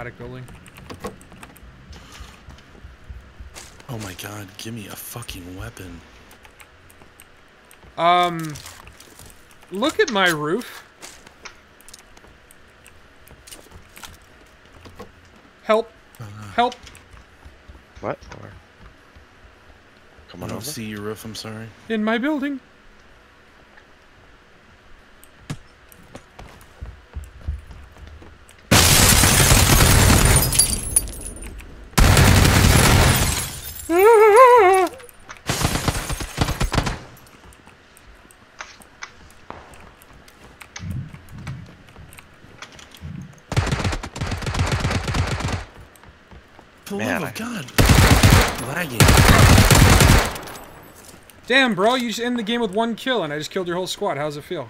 attic building. Oh my god, give me a fucking weapon. Look at my roof. Help. Help. What? Come on, I don't see your roof, I'm sorry. In my building. Damn, bro, you just end the game with one kill, and I just killed your whole squad. How's it feel?